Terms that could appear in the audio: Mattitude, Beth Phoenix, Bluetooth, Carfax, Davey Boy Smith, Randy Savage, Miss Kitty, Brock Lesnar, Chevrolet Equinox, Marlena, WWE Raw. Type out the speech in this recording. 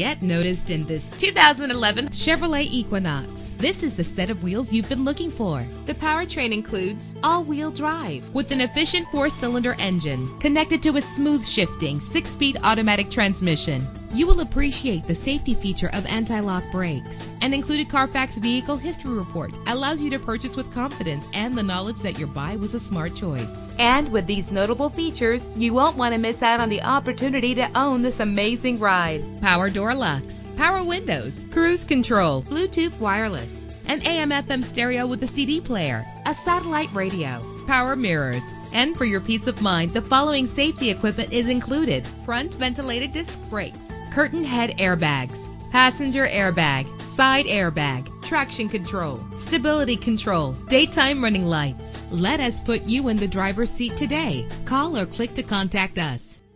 get noticed in this 2011 Chevrolet Equinox. This is the set of wheels you've been looking for. The powertrain includes all-wheel drive with an efficient 4-cylinder engine connected to a smooth shifting 6-speed automatic transmission. You will appreciate the safety feature of anti-lock brakes. An included Carfax Vehicle History Report allows you to purchase with confidence and the knowledge that your buy was a smart choice. And with these notable features, you won't want to miss out on the opportunity to own this amazing ride. Power door locks, power windows, cruise control, Bluetooth wireless, an AM/FM stereo with a CD player, a satellite radio, power mirrors, and for your peace of mind, the following safety equipment is included: front ventilated disc brakes, curtain head airbags, passenger airbag, side airbag, traction control, stability control, daytime running lights. Let us put you in the driver's seat today. Call or click to contact us.